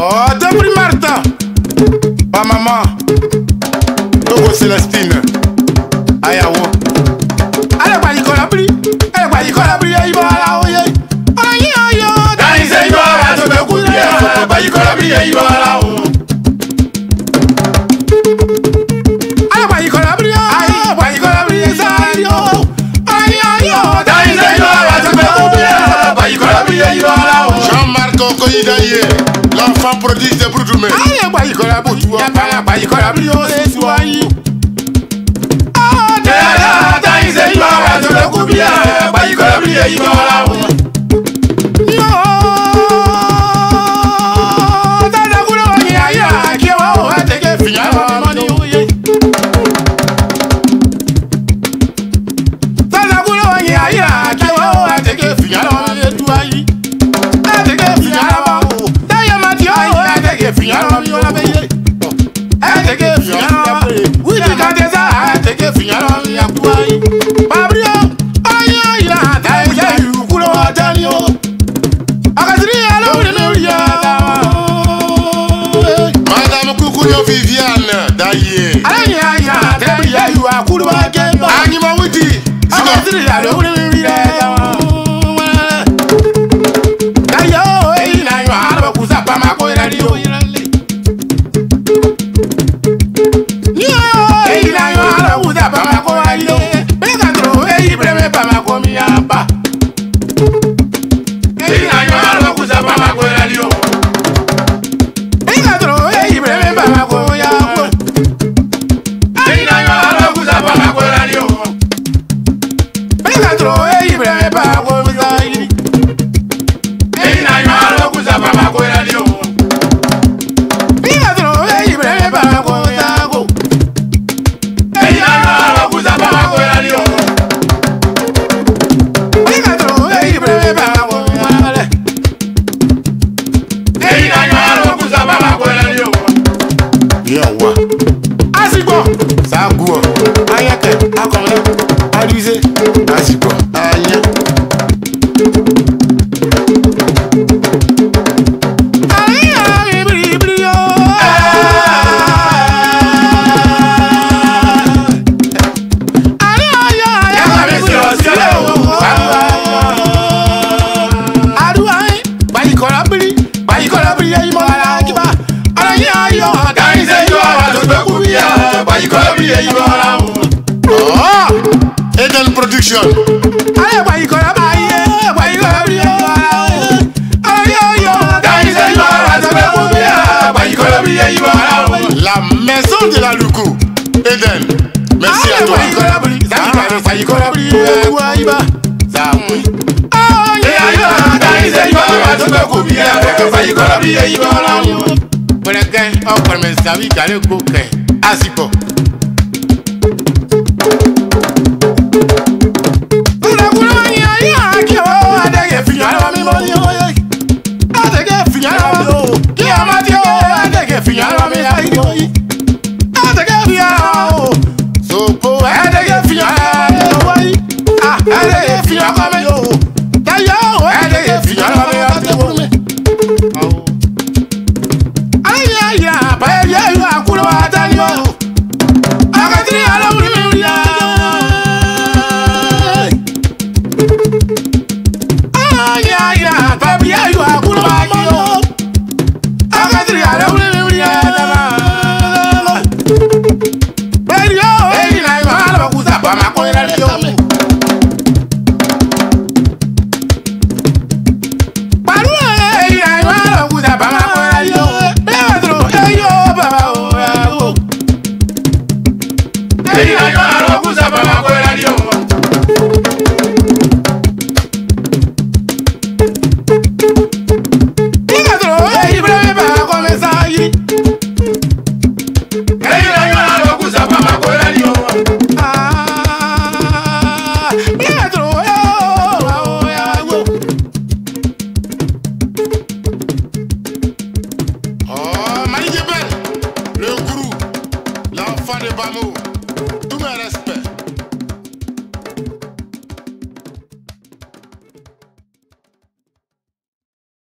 Oh, Daburi Marta, ba mama, Togo Celestine, ayawo. Ale kwa jiko labri, ale kwa jiko labri, yibo ala oye. Oye oyo, dani se yibo ala tobe kulia, kwa jiko labri yibo ala o. Ale kwa jiko labri, ayo kwa jiko labri zayo. Oye oyo, dani se yibo ala tobe kulia, kwa jiko labri yibo ala o. Jean-Marc Okoyidaye. L'enfant prodige des bruits d'humains. Aïe, baïe, colabou, tu vois, baïe, colabou, c'est toi. Ah, t'es là, t'as eu des noirs, tu le coupes bien, baïe, colabou, et il va là. Yo, t'as la couleur, il y a, qui va, on va, t'es que finir, maman, oui. T'as la couleur, il y a, qui va, on va, t'es que finir, maman, oui. Madame Kukuyo Viviane Daye. Anima Witi. La maison de la Lukou, Eden, merci à toi. I don't know.